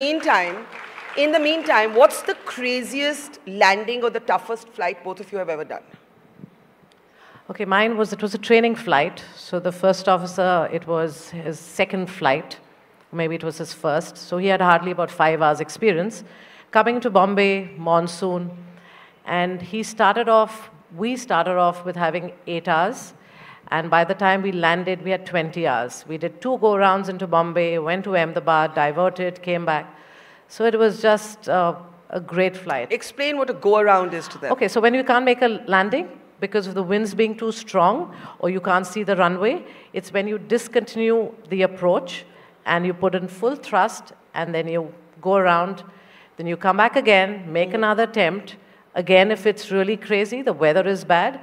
In the meantime, what's the craziest landing or the toughest flight both of you have ever done? Okay, mine was, it was a training flight. So the first officer, it was his second flight. Maybe it was his first. So he had hardly about 5 hours experience. Coming to Bombay, monsoon. And we started off with having 8 hours. And by the time we landed, we had 20 hours. We did 2 go-rounds into Bombay, went to Ahmedabad, diverted, came back. So it was just a great flight. Explain what a go-around is to them. Okay, so when you can't make a landing because of the winds being too strong or you can't see the runway, it's when you discontinue the approach and you put in full thrust and then you go around, then you come back again, make another attempt. Again, if it's really crazy, the weather is bad,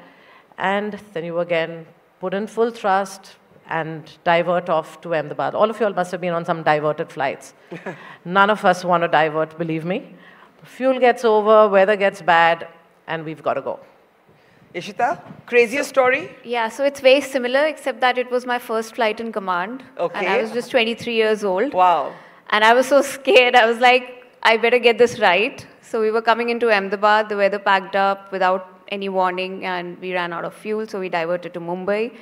and then you again put in full thrust and divert off to Ahmedabad. All of you all must have been on some diverted flights. None of us want to divert, believe me. Fuel gets over, weather gets bad, and we've got to go. Ishita, craziest story? Yeah, so it's very similar, except that it was my first flight in command. Okay. And I was just 23 years old. Wow. And I was so scared. I was like, I better get this right. So we were coming into Ahmedabad, the weather packed up without any warning, and we ran out of fuel, so we diverted to Mumbai.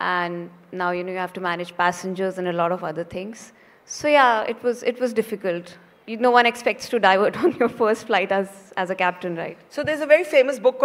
And now, you know, you have to manage passengers and a lot of other things. So yeah, it was difficult. No one expects to divert on your first flight as a captain, right? So there's a very famous book called